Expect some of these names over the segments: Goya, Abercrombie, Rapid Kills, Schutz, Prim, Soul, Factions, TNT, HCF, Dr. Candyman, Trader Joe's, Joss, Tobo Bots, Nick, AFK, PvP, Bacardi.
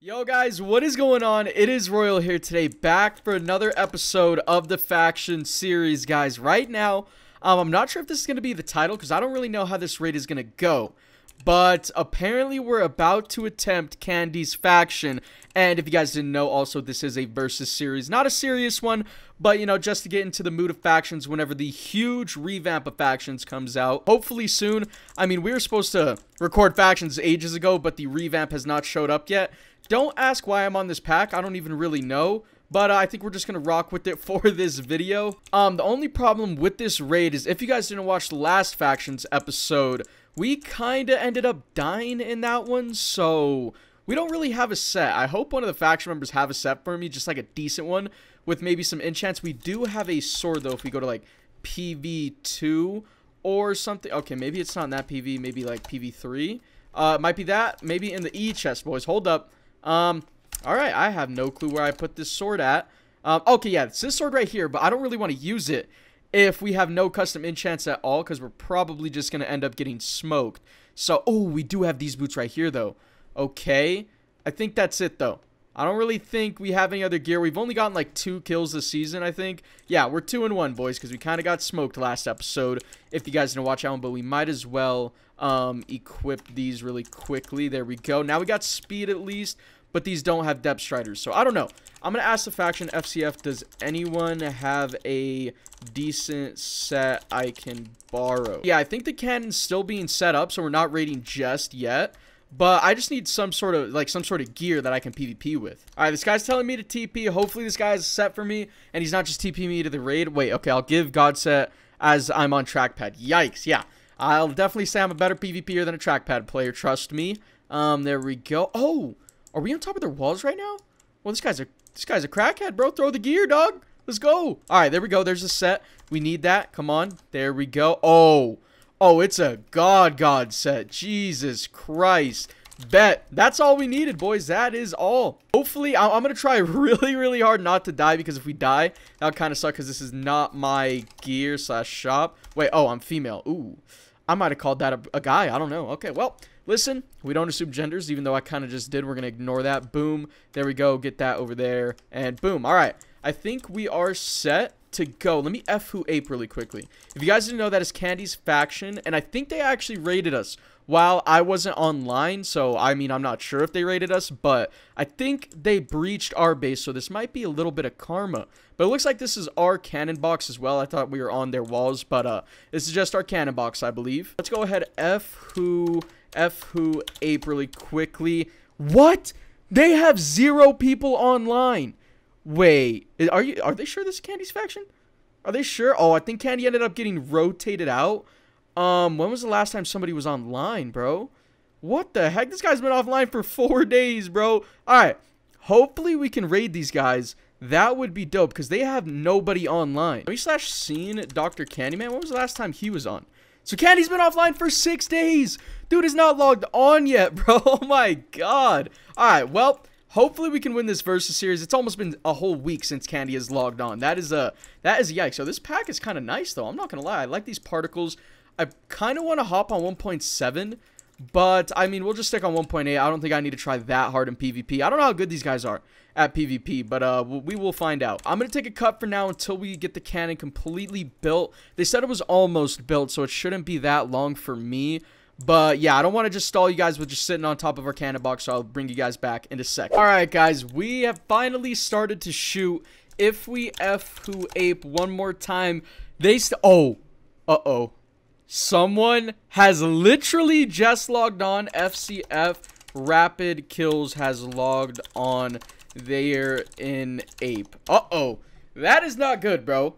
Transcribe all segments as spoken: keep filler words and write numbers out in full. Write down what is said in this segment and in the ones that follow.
Yo guys, what is going on? It is Royal here today, back for another episode of the Faction series, guys. Right now, um, I'm not sure if this is going to be the title, because I don't really know how this raid is going to go. But apparently we're about to attempt Candy's faction. And if you guys didn't know, also this is a versus series. Not a serious one, but you know, just to get into the mood of factions whenever the huge revamp of factions comes out. Hopefully soon. I mean, we were supposed to record factions ages ago, but the revamp has not showed up yet. Don't ask why I'm on this pack. I don't even really know. But uh, I think we're just going to rock with it for this video. Um, the only problem with this raid is if you guys didn't watch the last factions episode, we kind of ended up dying in that one, so we don't really have a set. I hope one of the faction members have a set for me, just like a decent one, with maybe some enchants. We do have a sword, though, if we go to, like, P V two or something. Okay, maybe it's not in that P V, maybe, like, P V three. Uh, it might be that. Maybe in the E chest, boys. Hold up. Um, all right, I have no clue where I put this sword at. Um, okay, yeah, it's this sword right here, but I don't really want to use it if we have no custom enchants at all, because we're probably just going to end up getting smoked. So, oh, we do have these boots right here, though. Okay, I think that's it, though. I don't really think we have any other gear. We've only gotten, like, two kills this season, I think. Yeah, we're two and one, boys, because we kind of got smoked last episode, if you guys didn't watch that one. But we might as well um, equip these really quickly. There we go. Now we got speed, at least. But these don't have depth striders, so I don't know. I'm going to ask the faction F C F, does anyone have a decent set I can borrow? Yeah, I think the cannon's still being set up, so we're not raiding just yet. But I just need some sort of, like, some sort of gear that I can PvP with. All right, this guy's telling me to T P. Hopefully this guy's set for me, and he's not just TPing me to the raid. Wait, okay, I'll give God set as I'm on trackpad. Yikes, yeah. I'll definitely say I'm a better PvPer than a trackpad player, trust me. Um, there we go. Oh! Are we on top of their walls right now? Well, this guy's a this guy's a crackhead, bro. Throw the gear, dog. Let's go. All right, there we go. There's a set. We need that. Come on. There we go. Oh, oh, it's a god god set. Jesus Christ. Bet. That's all we needed, boys. That is all. Hopefully, I I'm gonna try really, really hard not to die, because if we die, that would kind of suck, because this is not my gear slash shop. Wait. Oh, I'm female. Ooh, I might have called that a, a guy. I don't know. Okay. Well. Listen, we don't assume genders, even though I kind of just did. We're going to ignore that. Boom. There we go. Get that over there. And boom. All right. I think we are set to go. Let me F who ape really quickly. If you guys didn't know, that is Candy's faction. And I think they actually raided us while I wasn't online. So, I mean, I'm not sure if they raided us, but I think they breached our base. So, this might be a little bit of karma. But it looks like this is our cannon box as well. I thought we were on their walls, but uh, this is just our cannon box, I believe. Let's go ahead. F who... F who ape really quickly. What? They have zero people online. Wait, are you are they sure this is Candy's faction? Are they sure? Oh, I think Candy ended up getting rotated out. Um, when was the last time somebody was online, bro? What the heck? This guy's been offline for four days, bro. Alright. Hopefully we can raid these guys. That would be dope, because they have nobody online. Have we slash seen Doctor Candyman? When was the last time he was on? So Candy's been offline for six days. Dude is not logged on yet, bro. Oh my god. All right, well, hopefully we can win this versus series. It's almost been a whole week since Candy has logged on. That is a that is yikes. So this pack is kind of nice, though. I'm not gonna lie. I like these particles. I kind of want to hop on one point seven, but I mean, we'll just stick on one point eight. I don't think I need to try that hard in PvP. I don't know how good these guys are at PvP, but uh, we will find out. I'm going to take a cut for now until we get the cannon completely built. They said it was almost built, so it shouldn't be that long for me. But yeah, I don't want to just stall you guys with just sitting on top of our cannon box, so I'll bring you guys back in a sec. All right, guys, we have finally started to shoot. If we F who ape one more time, they st- Oh, uh-oh. Someone has literally just logged on. F C F Rapid Kills has logged on. They're in ape. Uh-oh. That is not good, bro.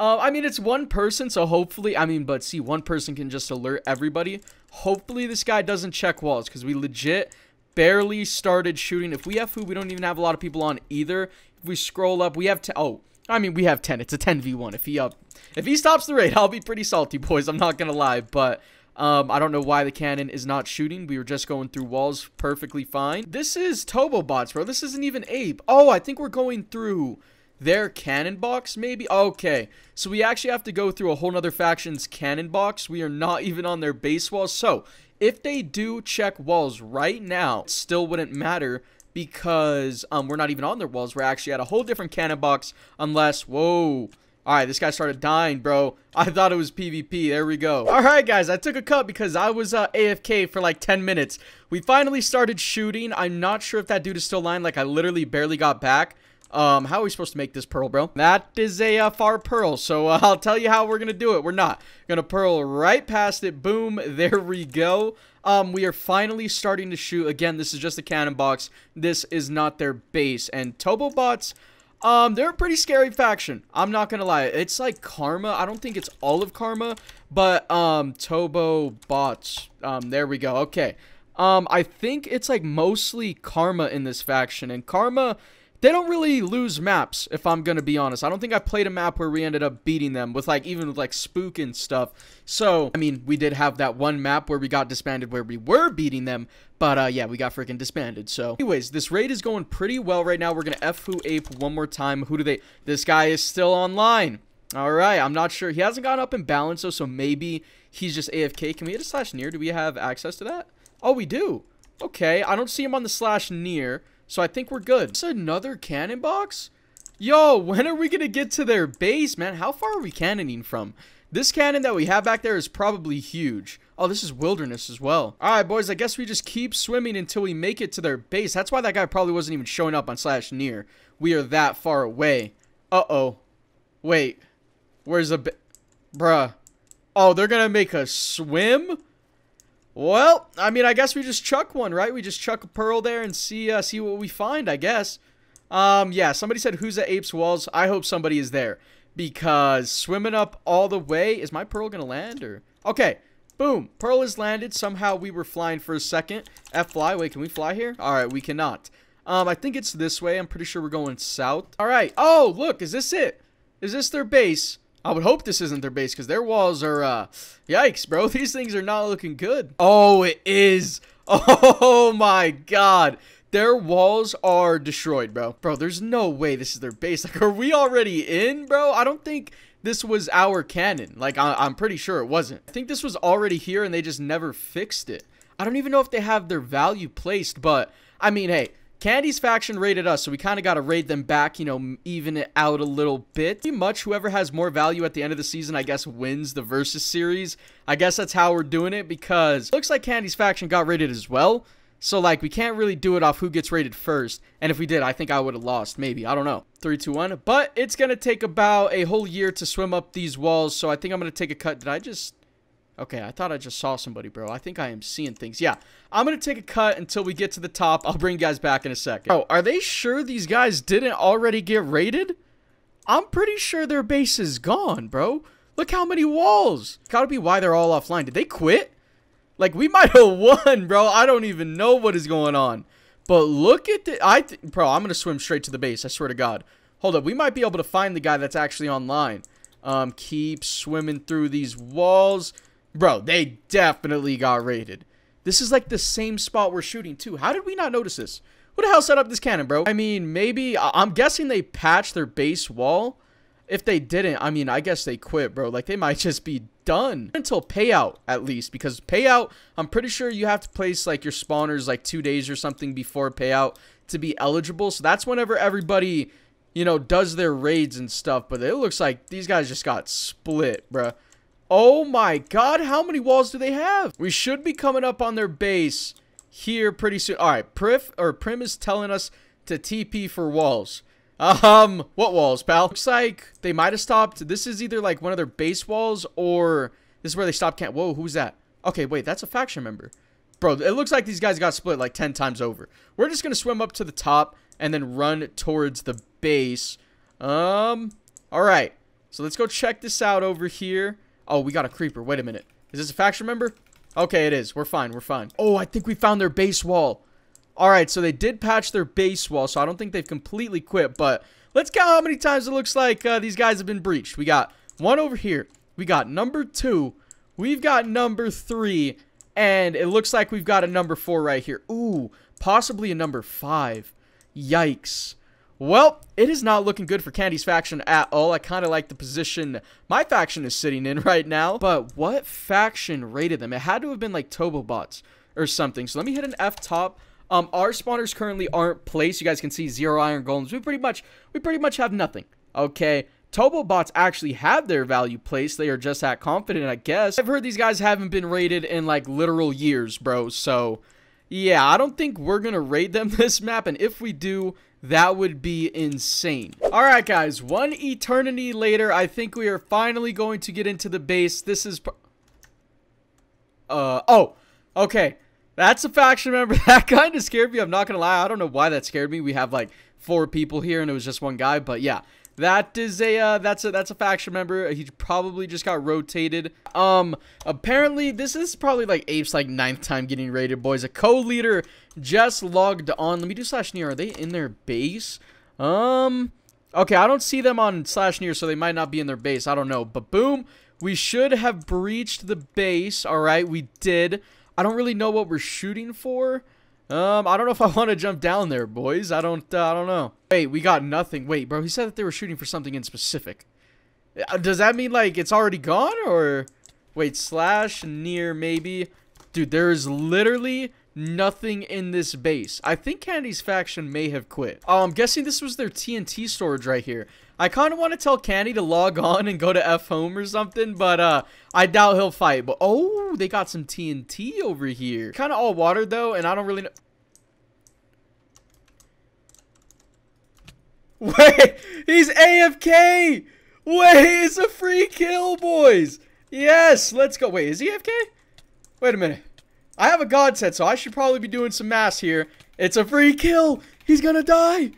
Uh, I mean, it's one person, so hopefully... I mean, but see, one person can just alert everybody. Hopefully, this guy doesn't check walls, because we legit barely started shooting. If we have food, we don't even have a lot of people on either. If we scroll up, we have... Oh, I mean, we have ten. It's a ten v one. If he up, if he stops the raid, I'll be pretty salty, boys. I'm not going to lie, but... Um, I don't know why the cannon is not shooting. We were just going through walls perfectly fine. This is Tobo Bots, bro. This isn't even ape. Oh, I think we're going through their cannon box, maybe? Okay. So we actually have to go through a whole nother faction's cannon box. We are not even on their base wall. So if they do check walls right now, it still wouldn't matter because um, we're not even on their walls. We're actually at a whole different cannon box, unless, whoa. Alright, this guy started dying, bro. I thought it was PvP. There we go. Alright, guys. I took a cut because I was uh, A F K for like ten minutes. We finally started shooting. I'm not sure if that dude is still lying. Like, I literally barely got back. Um, how are we supposed to make this pearl, bro? That is a uh, far pearl, so uh, I'll tell you how we're gonna do it. We're not gonna pearl right past it. Boom, there we go. Um, we are finally starting to shoot. Again, this is just a cannon box. This is not their base. And Tobo Bots, um, they're a pretty scary faction. I'm not gonna lie. It's like Karma. I don't think it's all of Karma, but um, Tobo Bots. Um, there we go. Okay. Um, I think it's like mostly Karma in this faction, and Karma, they don't really lose maps, if I'm going to be honest. I don't think I played a map where we ended up beating them with, like, even with, like, Spook and stuff. So, I mean, we did have that one map where we got disbanded where we were beating them. But, uh, yeah, we got freaking disbanded. So, anyways, this raid is going pretty well right now. We're going to F Who Ape one more time. Who do they... This guy is still online. All right, I'm not sure. He hasn't gone up in balance, though, so maybe he's just A F K. Can we hit a slash near? Do we have access to that? Oh, we do. Okay, I don't see him on the slash near. So I think we're good. It's another cannon box? Yo, when are we going to get to their base, man? How far are we cannoning from? This cannon that we have back there is probably huge. Oh, this is wilderness as well. All right, boys, I guess we just keep swimming until we make it to their base. That's why that guy probably wasn't even showing up on slash near. We are that far away. Uh-oh. Wait. Where's the... Bruh. Oh, they're going to make us swim? Well, I mean, I guess we just chuck one, right? We just chuck a pearl there and see uh, see what we find, I guess. Um, yeah, somebody said, who's at Apes Walls? I hope somebody is there, because swimming up all the way... Is my pearl going to land, or... Okay, boom. Pearl is landed. Somehow we were flying for a second. F fly. Wait, can we fly here? All right, we cannot. Um, I think it's this way. I'm pretty sure we're going south. All right. Oh, look. Is this it? Is this their base? I would hope this isn't their base, because their walls are, uh, yikes, bro. These things are not looking good. Oh, it is. Oh, my God. Their walls are destroyed, bro. Bro, there's no way this is their base. Like, are we already in, bro? I don't think this was our cannon. Like, I I'm pretty sure it wasn't. I think this was already here, and they just never fixed it. I don't even know if they have their value placed, but, I mean, hey. Candy's faction raided us, so we kind of got to raid them back, you know, even it out a little bit. Pretty much whoever has more value at the end of the season, I guess, wins the Versus series. I guess that's how we're doing it, because it looks like Candy's faction got raided as well. So, like, we can't really do it off who gets raided first. And if we did, I think I would have lost, maybe. I don't know. three, two, one. But it's going to take about a whole year to swim up these walls, so I think I'm going to take a cut. Did I just... Okay, I thought I just saw somebody, bro. I think I am seeing things. Yeah, I'm going to take a cut until we get to the top. I'll bring you guys back in a second. Oh, are they sure these guys didn't already get raided? I'm pretty sure their base is gone, bro. Look how many walls. Gotta be why they're all offline. Did they quit? Like, we might have won, bro. I don't even know what is going on. But look at the... I th bro, I'm going to swim straight to the base. I swear to God. Hold up. We might be able to find the guy that's actually online. Um, keep swimming through these walls. Bro, they definitely got raided. This is like the same spot we're shooting too. How did we not notice this? Who the hell set up this cannon, bro? I mean, maybe... I'm guessing they patched their base wall. If they didn't, I mean, I guess they quit, bro. Like, they might just be done. Until payout, at least. Because payout, I'm pretty sure you have to place, like, your spawners, like, two days or something before payout to be eligible. So that's whenever everybody, you know, does their raids and stuff. But it looks like these guys just got split, bro. Oh my God, how many walls do they have? We should be coming up on their base here pretty soon. All right, Prif, or Prim is telling us to T P for walls. Um, what walls, pal? Looks like they might have stopped. This is either like one of their base walls, or this is where they stopped camp. Whoa, who's that? Okay, wait, that's a faction member. Bro, it looks like these guys got split like ten times over. We're just going to swim up to the top and then run towards the base. Um, all right. So let's go check this out over here. Oh, we got a creeper. Wait a minute. Is this a faction member? Okay, it is. We're fine. We're fine. Oh, I think we found their base wall. All right, so they did patch their base wall, so I don't think they've completely quit, but let's count how many times it looks like uh, these guys have been breached. We got one over here. We got number two. We've got number three, and it looks like we've got a number four right here. Ooh, possibly a number five. Yikes. Well, it is not looking good for Candy's faction at all. I kind of like the position my faction is sitting in right now. But what faction raided them? It had to have been like Tobo Bots or something. So let me hit an F top. Um, our spawners currently aren't placed. You guys can see zero iron golems. We pretty much, we pretty much have nothing. Okay. Tobo Bots actually have their value placed. They are just that confident, I guess. I've heard these guys haven't been raided in like literal years, bro. So yeah, I don't think we're gonna raid them this map. And if we do, that would be insane. All right, guys, one eternity later, I think we are finally going to get into the base. This is, uh, oh, okay. That's a faction member. That kind of scared me. I'm not going to lie. I don't know why that scared me. We have like four people here and it was just one guy. But yeah, that is a, uh, that's a, that's a faction member. He probably just got rotated. Um, apparently this is probably like Ape's like ninth time getting raided, boys. A co-leader just logged on. Let me do slash near. Are they in their base? Um, okay. I don't see them on slash near, so they might not be in their base. I don't know. But boom, we should have breached the base. All right, we did. I don't really know what we're shooting for. Um, I don't know if I want to jump down there, boys. I don't, uh, I don't know. Wait, we got nothing. Wait, bro, he said that they were shooting for something in specific. Does that mean, like, it's already gone? Or, wait, slash near, maybe? Dude, there is literally nothing in this base. I think Candy's faction may have quit. Oh, I'm guessing this was their T N T storage right here. I kind of want to tell Candy to log on and go to F home or something, but uh, I doubt he'll fight. But oh, they got some T N T over here. Kind of all watered though, and I don't really know. Wait, he's A F K. Wait, it's a free kill, boys. Yes, let's go. Wait, is he A F K? Wait a minute. I have a god set, so I should probably be doing some mass here. It's a free kill. He's gonna die.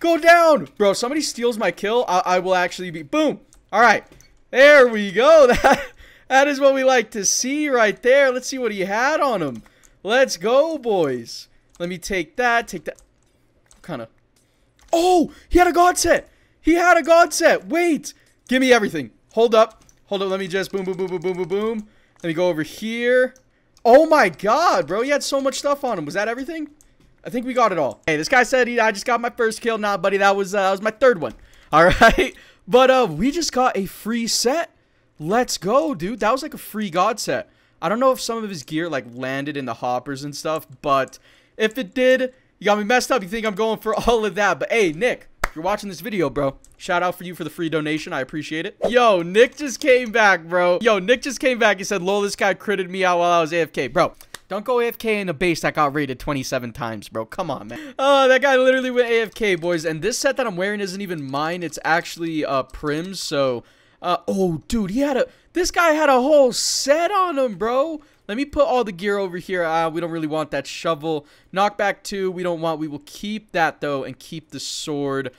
Go down, bro. Somebody steals my kill, I, I will actually be boom. All right, there we go. That that is what we like to see right there. Let's see what he had on him. Let's go, boys. Let me take that. Take that. Kind of. Oh, he had a god set. He had a god set. Wait, give me everything. Hold up. Hold up. Let me just boom, boom, boom, boom, boom, boom, boom. Let me go over here. Oh my god, bro. He had so much stuff on him. Was that everything? I think we got it all. Hey, this guy said he, I just got my first kill. Nah, buddy, that was uh, that was my third one. All right, but uh, we just got a free set. Let's go, dude. That was like a free god set. I don't know if some of his gear like landed in the hoppers and stuff, but if it did, you got me messed up. You think I'm going for all of that? But hey, Nick, if you're watching this video, bro, shout out for you for the free donation. I appreciate it. Yo, Nick just came back, bro. Yo, Nick just came back. He said, "Lol, this guy critted me out while I was A F K, bro." Don't go A F K in a base that got raided twenty-seven times, bro. Come on, man. Oh, that guy literally went A F K, boys. And this set that I'm wearing isn't even mine. It's actually uh, Prim's. So, uh, oh, dude, he had a. This guy had a whole set on him, bro. Let me put all the gear over here. Uh, we don't really want that shovel. Knockback two, we don't want. We will keep that though, and keep the sword.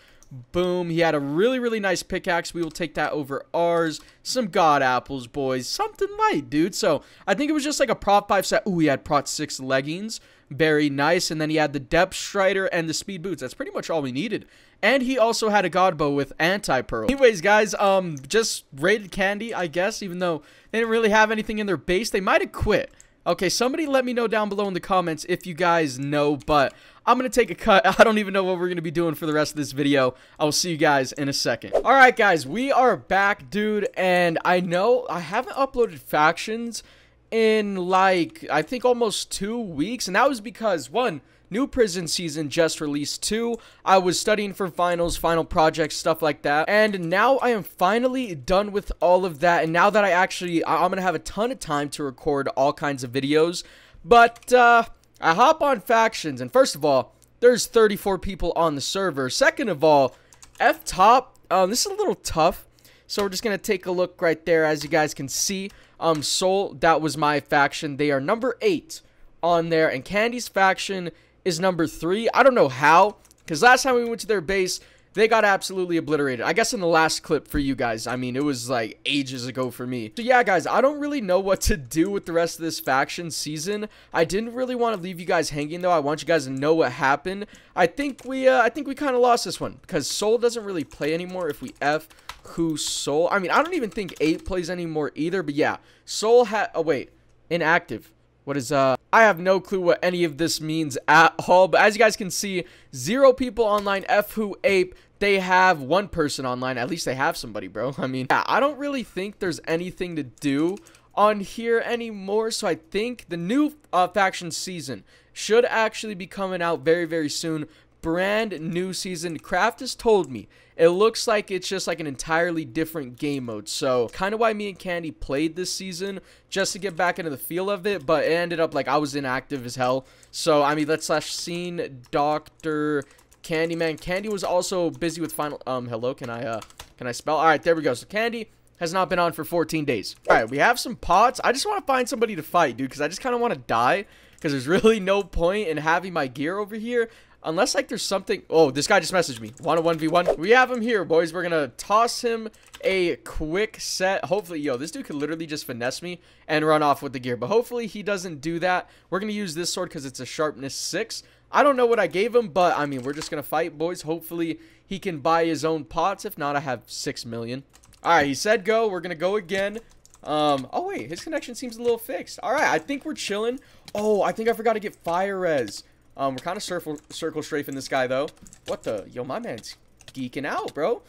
Boom. He had a really, really nice pickaxe. We will take that over ours. Some god apples, boys. Something light, dude. So I think it was just like a prop five set. Ooh, he had prop six leggings. Very nice. And then he had the depth strider and the speed boots. That's pretty much all we needed. And he also had a god bow with anti-pearl. Anyways, guys, um, just raided Candy, I guess, even though they didn't really have anything in their base. They might have quit. Okay, somebody let me know down below in the comments if you guys know, but I'm going to take a cut. I don't even know what we're going to be doing for the rest of this video. I will see you guys in a second. All right, guys, we are back, dude, and I know I haven't uploaded factions in, like, I think almost two weeks, and that was because, one, new prison season just released, two, I was studying for finals, final projects, stuff like that, and now I am finally done with all of that, and now that I actually, I'm gonna have a ton of time to record all kinds of videos, but, uh, I hop on factions, and first of all, there's thirty-four people on the server, second of all, F-top, um, this is a little tough, so we're just gonna take a look right there, as you guys can see. Um, Soul, that was my faction. They are number eight on there, and Candy's faction is number three. I don't know how, because last time we went to their base, they got absolutely obliterated. I guess in the last clip for you guys, I mean, it was like ages ago for me. So yeah, guys, I don't really know what to do with the rest of this faction season. I didn't really want to leave you guys hanging though. I want you guys to know what happened. I think we, uh, I think we kind of lost this one because Soul doesn't really play anymore. If we F who Soul, I mean, I don't even think eight plays anymore either, but yeah, Soul had, oh wait, inactive. What is, uh, I have no clue what any of this means at all, but as you guys can see, zero people online, F who Ape, they have one person online, at least they have somebody, bro. I mean, yeah, I don't really think there's anything to do on here anymore, so I think the new, uh, faction season should actually be coming out very, very soon. Brand new season. Kraft has told me it looks like it's just like an entirely different game mode, so kind of why me and Candy played this season, just to get back into the feel of it. But it ended up like I was inactive as hell, so I mean, let's slash scene Doctor Candyman. Candy was also busy with final um hello, can I uh can I spell? All right, there we go. So Candy has not been on for fourteen days. All right, we have some pots. I just want to find somebody to fight, dude, because I just kind of want to die, because there's really no point in having my gear over here. Unless, like, there's something... Oh, this guy just messaged me. Want a one v one? We have him here, boys. We're going to toss him a quick set. Hopefully, yo, this dude could literally just finesse me and run off with the gear. But hopefully, he doesn't do that. We're going to use this sword because it's a sharpness six. I don't know what I gave him, but, I mean, we're just going to fight, boys. Hopefully, he can buy his own pots. If not, I have six million. All right, he said go. We're going to go again. Um, oh, wait. His connection seems a little fixed. All right, I think we're chilling. Oh, I think I forgot to get fire res. Um, we're kind of circle, circle strafing this guy, though. What the? Yo, my man's geeking out, bro.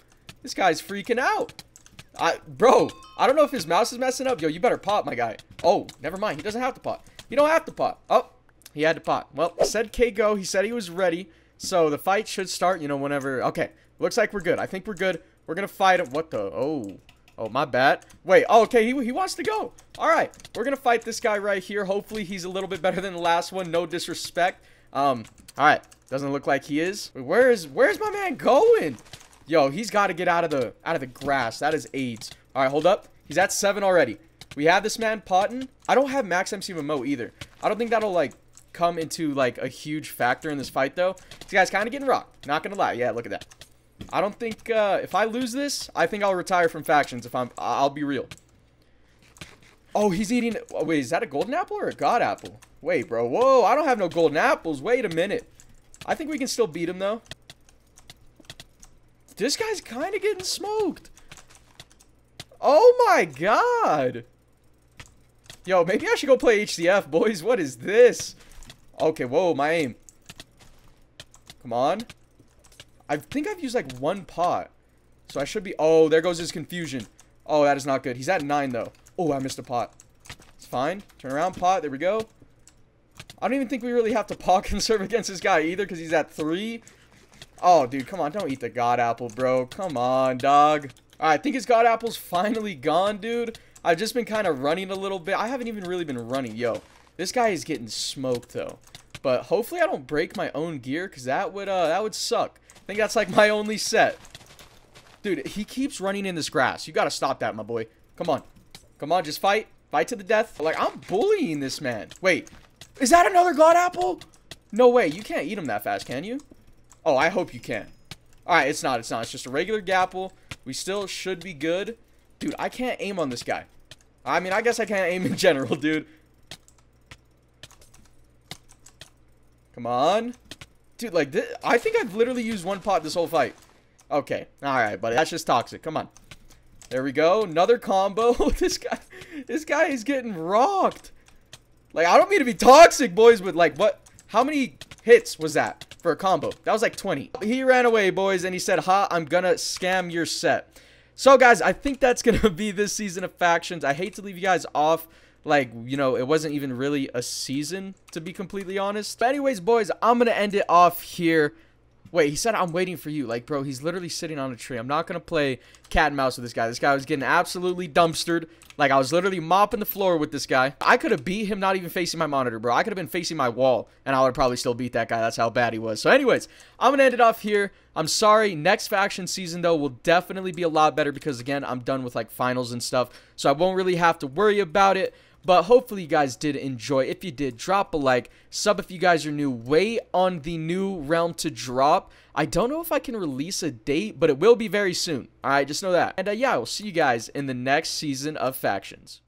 This guy's freaking out. I, bro, I don't know if his mouse is messing up. Yo, you better pot, my guy. Oh, never mind. He doesn't have to pot. You don't have to pot. Oh, he had to pot. Well, said K go. He said he was ready. So the fight should start, you know, whenever. Okay, looks like we're good. I think we're good. We're going to fight him. What the? Oh, oh, my bad. Wait, oh, okay, he, he wants to go. All right, we're going to fight this guy right here. Hopefully, he's a little bit better than the last one. No disrespect. Um, all right, doesn't look like he is. Where is, where's my man going? Yo, he's got to get out of the, out of the grass. That is AIDS. All right, hold up. He's at seven already. We have this man potting. I don't have max M C remote either. I don't think that'll like come into like a huge factor in this fight though. This guy's kind of getting rocked. Not going to lie. Yeah, look at that. I don't think, uh, if I lose this, I think I'll retire from factions if I'm, I'll be real. Oh, he's eating, oh, wait, is that a golden apple or a god apple? Wait, bro. Whoa, I don't have no golden apples. Wait a minute. I think we can still beat him, though. This guy's kind of getting smoked. Oh, my God. Yo, maybe I should go play H C F, boys. What is this? Okay, whoa, my aim. Come on. I think I've used, like, one pot. So I should be... Oh, there goes his confusion. Oh, that is not good. He's at nine, though. Oh, I missed a pot. It's fine. Turn around, pot. There we go. I don't even think we really have to pot conserve against this guy either, because he's at three. Oh, dude, come on. Don't eat the god apple, bro. Come on, dog. All right, I think his god apple's finally gone, dude. I've just been kind of running a little bit. I haven't even really been running. Yo, this guy is getting smoked, though. But hopefully I don't break my own gear, because that would uh, that would suck. I think that's, like, my only set. Dude, he keeps running in this grass. You got to stop that, my boy. Come on. Come on, just fight. Fight to the death. Like, I'm bullying this man. Wait. Is that another god apple? No way. You can't eat them that fast, can you? Oh, I hope you can. All right, it's not. It's not. It's just a regular gapple. We still should be good. Dude, I can't aim on this guy. I mean, I guess I can't aim in general, dude. Come on. Dude, like, this, I think I've literally used one pot this whole fight. Okay. All right, buddy. That's just toxic. Come on. There we go. Another combo. This guy, this guy is getting rocked. Like, I don't mean to be toxic, boys, but, like, what? How many hits was that for a combo? That was, like, twenty. He ran away, boys, and he said, ha, I'm gonna scam your set. So, guys, I think that's gonna be this season of Factions. I hate to leave you guys off. Like, you know, it wasn't even really a season, to be completely honest. But anyways, boys, I'm gonna end it off here. Wait, he said, I'm waiting for you. Like, bro, he's literally sitting on a tree. I'm not going to play cat and mouse with this guy. This guy was getting absolutely dumpstered. Like, I was literally mopping the floor with this guy. I could have beat him not even facing my monitor, bro. I could have been facing my wall, and I would have probably still beat that guy. That's how bad he was. So, anyways, I'm going to end it off here. I'm sorry. Next faction season, though, will definitely be a lot better because, again, I'm done with, like, finals and stuff. So, I won't really have to worry about it. But hopefully you guys did enjoy. If you did, drop a like. Sub if you guys are new. Wait on the new realm to drop. I don't know if I can release a date, but it will be very soon. All right, just know that. And uh, yeah, I will see you guys in the next season of Factions.